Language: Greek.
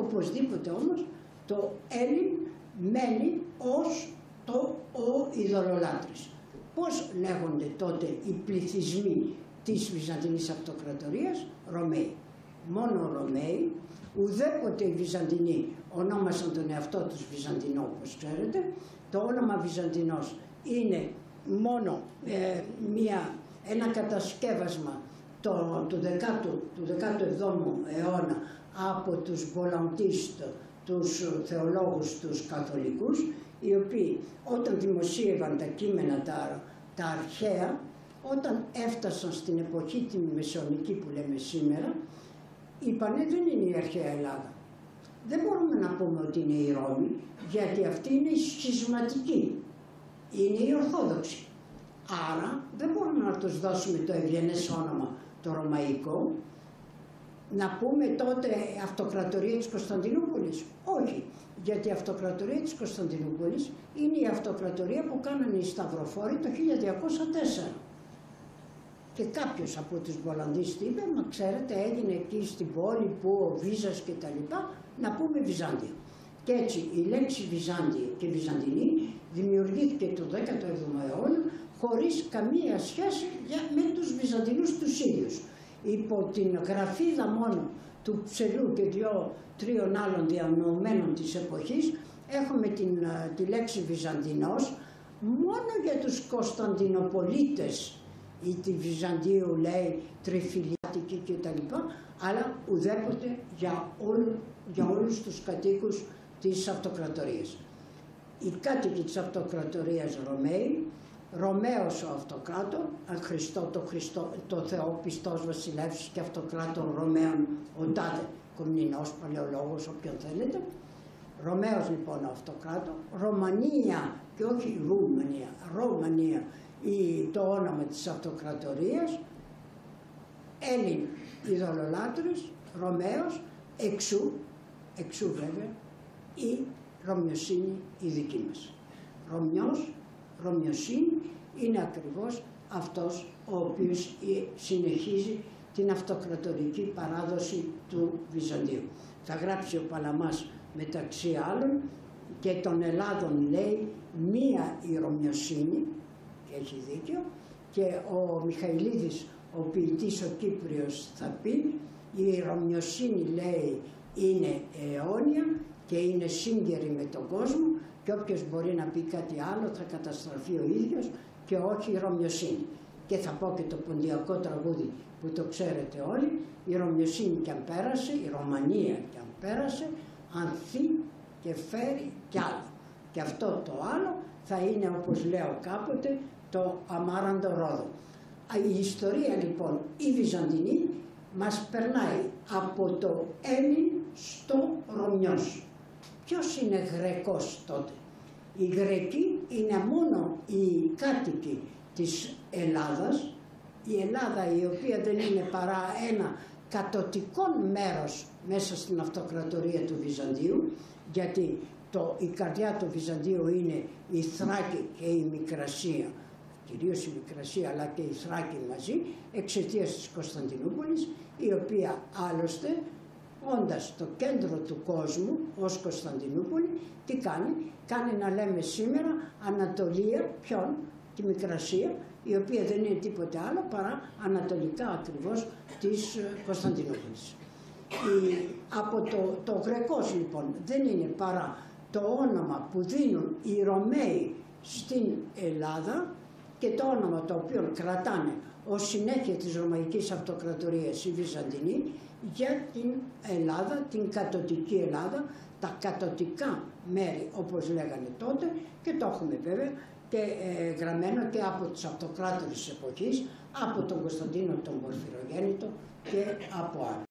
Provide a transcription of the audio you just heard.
Οπωσδήποτε όμως το Έλλην μένει ως το ο ειδωλολάτρης. Πώς λέγονται τότε οι πληθυσμοί της Βυζαντινής Αυτοκρατορίας? Ρωμαίοι. Μόνο Ρωμαίοι. Ουδέποτε οι Βυζαντινοί ονόμασαν τον εαυτό τους Βυζαντινό, όπως ξέρετε. Το όνομα Βυζαντινός είναι μόνο ένα κατασκεύασμα του 17ου αιώνα από τους Βολαντίστ, τους θεολόγους τους καθολικούς, οι οποίοι όταν δημοσίευαν τα κείμενα τα αρχαία, όταν έφτασαν στην εποχή τη μεσαιωνική που λέμε σήμερα, είπανε δεν είναι η αρχαία Ελλάδα. Δεν μπορούμε να πούμε ότι είναι η Ρώμη, γιατί αυτή είναι η σχισματική, είναι η Ορθόδοξη. Άρα δεν μπορούμε να τους δώσουμε το ευγενές όνομα το ρωμαϊκό, να πούμε τότε αυτοκρατορία της Κωνσταντινούπολης. Όχι, γιατί η αυτοκρατορία της Κωνσταντινούπολης είναι η αυτοκρατορία που κάνανε οι Σταυροφόροι το 1204. Και κάποιος από τους Βολαντίστ είπε, μα ξέρετε έγινε εκεί στην πόλη που ο Βίζας και τα λοιπά, να πούμε Βυζάντιο. Και έτσι η λέξη Βυζάντιο και Βυζαντινή δημιουργήθηκε το 17ο αιώνα χωρίς καμία σχέση με τους Βυζαντινούς τους ίδιους. Υπό την γραφίδα μόνο του Ψελού και δύο-τριών άλλων διανοωμένων της εποχής έχουμε τη λέξη Βυζαντινός μόνο για τους Κωνσταντινοπολίτες ή τη Βυζαντίου λέει τριφυλιάτικη κτλ, αλλά ουδέποτε για όλους τους κατοίκους της αυτοκρατορίας. Οι κάτοικοι της αυτοκρατορίας Ρωμαίοι, Ρωμαίος ο αυτοκράτορ, το Θεό πιστός βασιλεύς και αυτοκράτορ Ρωμαίων, ο τάδε Κομνηνός, παλαιολόγος, όποιον θέλετε. Ρωμαίος λοιπόν ο αυτοκράτορ, Ρωμανία και όχι Ρουμανία, Ρωμανία το όνομα της αυτοκρατορίας, Έλλην ειδωλολάτρης, Ρωμαίος, εξού βέβαια, η Ρωμιοσύνη η δική μας. Ρωμιός, Ρωμιοσύνη είναι ακριβώς αυτός ο οποίος συνεχίζει την αυτοκρατορική παράδοση του Βυζαντίου. Θα γράψει ο Παλαμάς μεταξύ άλλων και των Ελλάδων λέει μία η Ρωμιοσύνη, και έχει δίκιο, και ο Μιχαηλίδης ο ποιητής ο Κύπριος θα πει η Ρωμιοσύνη λέει είναι αιώνια και είναι σύγκαιρη με τον κόσμο και όποιος μπορεί να πει κάτι άλλο θα καταστραφεί ο ίδιος και όχι η Ρωμιοσύνη. Και θα πω και το ποντιακό τραγούδι που το ξέρετε όλοι, η Ρωμιοσύνη κι αν πέρασε, η Ρωμανία κι αν πέρασε, ανθεί και φέρει κι άλλο. Και αυτό το άλλο θα είναι, όπως λέω κάποτε, το αμάραντο ρόδο. Η ιστορία λοιπόν η Βυζαντινή μας περνάει από το Έλλην στο Ρωμιός. Ποιος είναι Γρεκός τότε? Οι Γρεκοί είναι μόνο οι κάτοικοι της Ελλάδας, η Ελλάδα η οποία δεν είναι παρά ένα κατοτικό μέρος μέσα στην αυτοκρατορία του Βυζαντίου, γιατί η καρδιά του Βυζαντίου είναι η Θράκη και η Μικρασία, κυρίως η Μικρασία αλλά και η Θράκη μαζί, εξαιτίας της Κωνσταντινούπολης, η οποία άλλωστε όντας το κέντρο του κόσμου ως Κωνσταντινούπολη, τι κάνει? Κάνει να λέμε σήμερα Ανατολία, ποιον? Τη Μικρασία, η οποία δεν είναι τίποτε άλλο παρά ανατολικά ακριβώς της Κωνσταντινούπολης. Το Γρεκός λοιπόν δεν είναι παρά το όνομα που δίνουν οι Ρωμαίοι στην Ελλάδα και το όνομα το οποίο κρατάνε ως συνέχεια της Ρωμαϊκής Αυτοκρατορίας η Βυζαντινή για την Ελλάδα, την κατοτική Ελλάδα, τα κατοτικά μέρη όπως λέγανε τότε, και το έχουμε βέβαια και γραμμένο και από τους αυτοκράτορες εποχής, από τον Κωνσταντίνο τον Πορφυρογέννητο και από άλλους.